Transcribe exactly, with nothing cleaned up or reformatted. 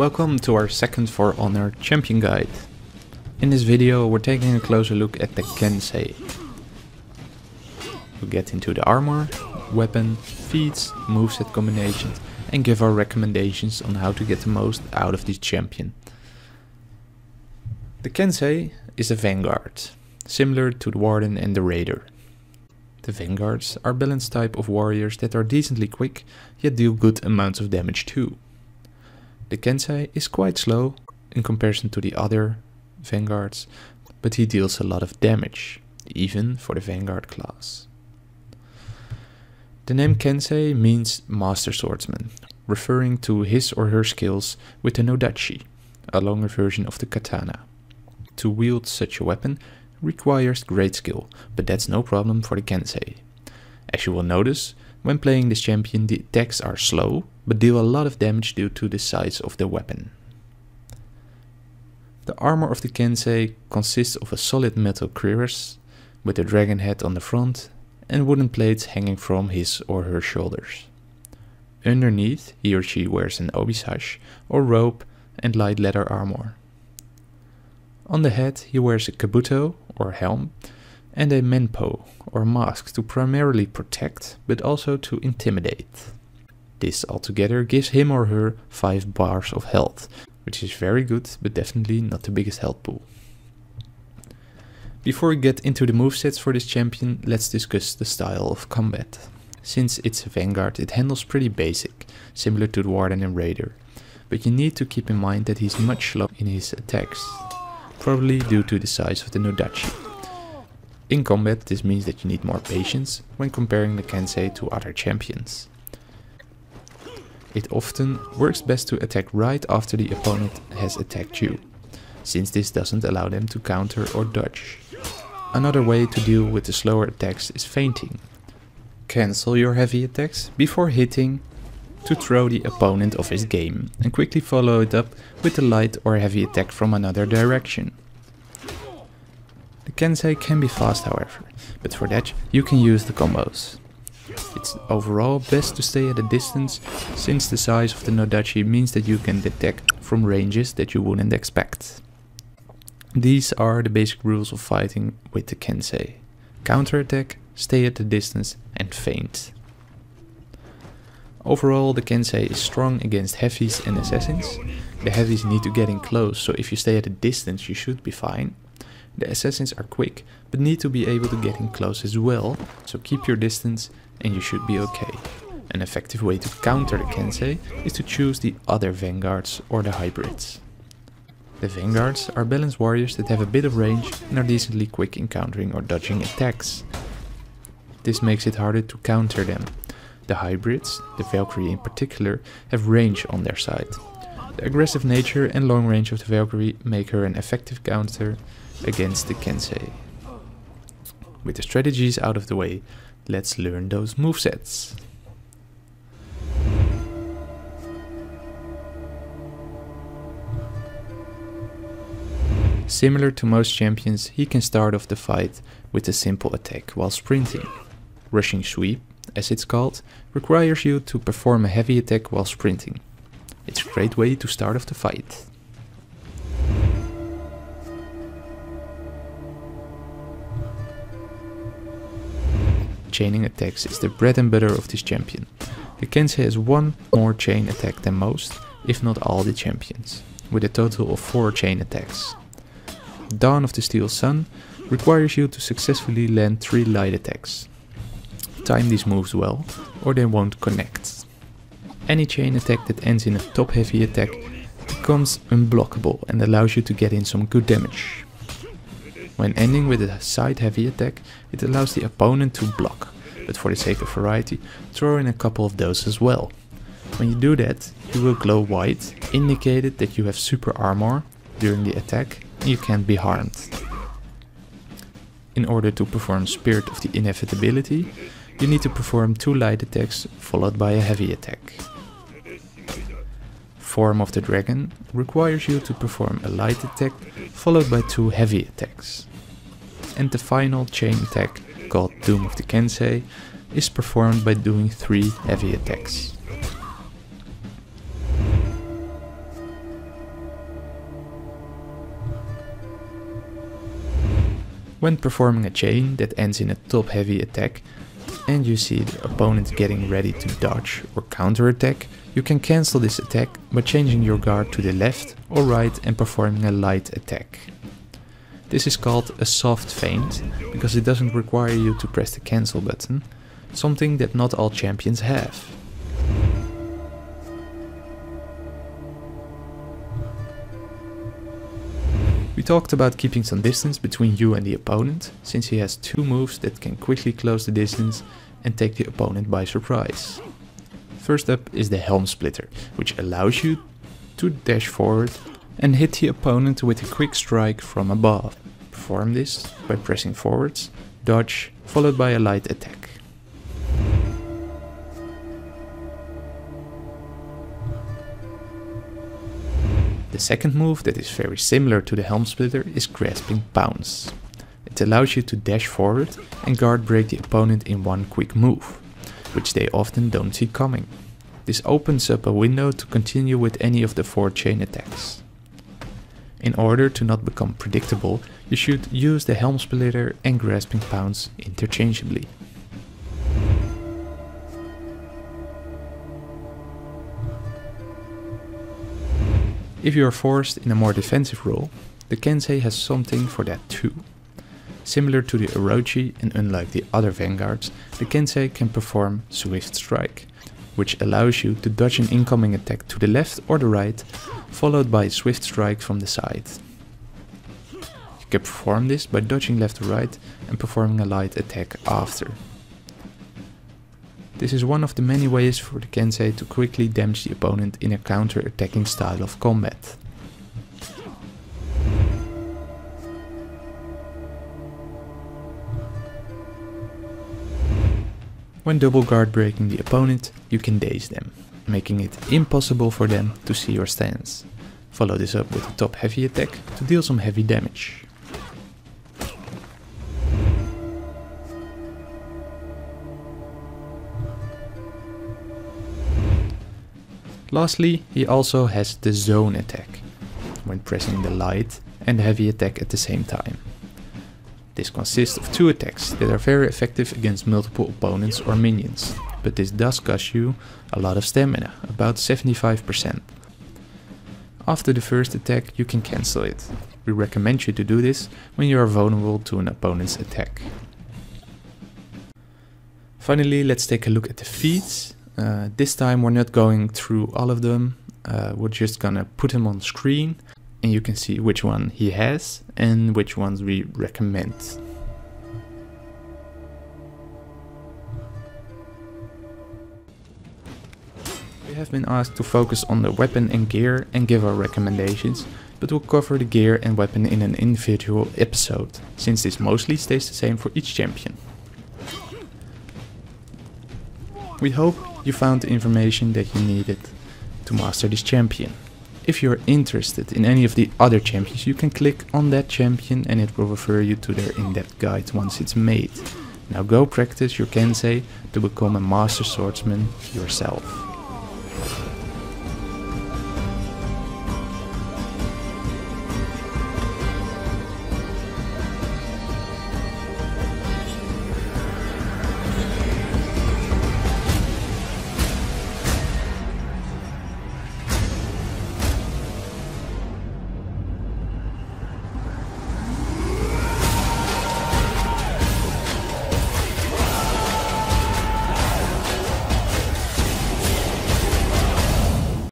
Welcome to our second For Honor Champion Guide. In this video we're taking a closer look at the Kensei. We'll get into the armor, weapon, feats, moveset combinations and give our recommendations on how to get the most out of this champion. The Kensei is a vanguard, similar to the Warden and the Raider. The vanguards are balanced type of warriors that are decently quick, yet deal good amounts of damage too. The Kensei is quite slow in comparison to the other vanguards, but he deals a lot of damage, even for the vanguard class. The name Kensei means master swordsman, referring to his or her skills with the nodachi, a longer version of the katana. To wield such a weapon requires great skill, but that's no problem for the Kensei. As you will notice, when playing this champion the attacks are slow, but deal a lot of damage due to the size of the weapon. The armor of the Kensei consists of a solid metal cuirass, with a dragon head on the front and wooden plates hanging from his or her shoulders. Underneath, he or she wears an obisage, or robe, and light leather armor. On the head he wears a kabuto, or helm, and a menpo, or mask, to primarily protect but also to intimidate. This altogether gives him or her five bars of health, which is very good but definitely not the biggest health pool. Before we get into the movesets for this champion, let's discuss the style of combat. Since it's a vanguard, it handles pretty basic, similar to the Warden and Raider, but you need to keep in mind that he's much slower in his attacks, probably due to the size of the nodachi. In combat this means that you need more patience when comparing the Kensei to other champions. It often works best to attack right after the opponent has attacked you, since this doesn't allow them to counter or dodge. Another way to deal with the slower attacks is feinting. Cancel your heavy attacks before hitting to throw the opponent off his game, and quickly follow it up with a light or heavy attack from another direction. The Kensei can be fast however, but for that you can use the combos. It's overall best to stay at a distance, since the size of the nodachi means that you can detect from ranges that you wouldn't expect. These are the basic rules of fighting with the Kensei: counterattack, stay at a distance and feint. Overall the Kensei is strong against heavies and assassins. The heavies need to get in close, so if you stay at a distance you should be fine. The assassins are quick, but need to be able to get in close as well, so keep your distance and you should be okay. An effective way to counter the Kensei is to choose the other vanguards or the hybrids. The vanguards are balanced warriors that have a bit of range and are decently quick in countering or dodging attacks. This makes it harder to counter them. The hybrids, the Valkyrie in particular, have range on their side. The aggressive nature and long range of the Valkyrie make her an effective counter against the Kensei. With the strategies out of the way, let's learn those movesets. Similar to most champions, he can start off the fight with a simple attack while sprinting. Rushing Sweep, as it's called, requires you to perform a heavy attack while sprinting. It's a great way to start off the fight. Chaining attacks is the bread and butter of this champion. The Kensei has one more chain attack than most, if not all the champions, with a total of four chain attacks. Dawn of the Steel Sun requires you to successfully land three light attacks. Time these moves well, or they won't connect. Any chain attack that ends in a top heavy attack becomes unblockable and allows you to get in some good damage. When ending with a side heavy attack, it allows the opponent to block, but for the sake of variety, throw in a couple of those as well. When you do that, you will glow white, indicated that you have super armor during the attack and you can't be harmed. In order to perform Spirit of the Inevitability, you need to perform two light attacks followed by a heavy attack. Form of the Dragon requires you to perform a light attack followed by two heavy attacks. And the final chain attack, called Doom of the Kensei, is performed by doing three heavy attacks. when performing a chain that ends in a top-heavy attack and you see the opponent getting ready to dodge or counter-attack, you can cancel this attack by changing your guard to the left or right and performing a light attack. This is called a soft feint because it doesn't require you to press the cancel button, something that not all champions have. We talked about keeping some distance between you and the opponent, since he has two moves that can quickly close the distance and take the opponent by surprise. First up is the Helm Splitter, which allows you to dash forward and hit the opponent with a quick strike from above. Perform this by pressing forwards, dodge, followed by a light attack. The second move that is very similar to the Helm Splitter is Grasping Pounce. It allows you to dash forward and guard break the opponent in one quick move, which they often don't see coming. This opens up a window to continue with any of the four chain attacks. In order to not become predictable, you should use the Helm Splitter and Grasping Pounce interchangeably. If you are forced in a more defensive role, the Kensei has something for that too. Similar to the Orochi and unlike the other vanguards, the Kensei can perform Swift Strike, which allows you to dodge an incoming attack to the left or the right, followed by a Swift Strike from the side. You can perform this by dodging left or right and performing a light attack after. This is one of the many ways for the Kensei to quickly damage the opponent in a counter-attacking style of combat. When double guard breaking the opponent, you can daze them, making it impossible for them to see your stance. Follow this up with a top-heavy attack to deal some heavy damage. Lastly, he also has the zone attack, when pressing the light and heavy attack at the same time. This consists of two attacks that are very effective against multiple opponents or minions, but this does cost you a lot of stamina, about seventy-five percent. After the first attack you can cancel it. We recommend you to do this when you are vulnerable to an opponent's attack. Finally, let's take a look at the feats. Uh, this time we're not going through all of them, uh, we're just gonna put them on screen and you can see which one he has and which ones we recommend. We have been asked to focus on the weapon and gear and give our recommendations, but we'll cover the gear and weapon in an individual episode, since this mostly stays the same for each champion. We hope you found the information that you needed to master this champion. If you are interested in any of the other champions, you can click on that champion and it will refer you to their in-depth guide once it's made. Now go practice your Kensei to become a master swordsman yourself.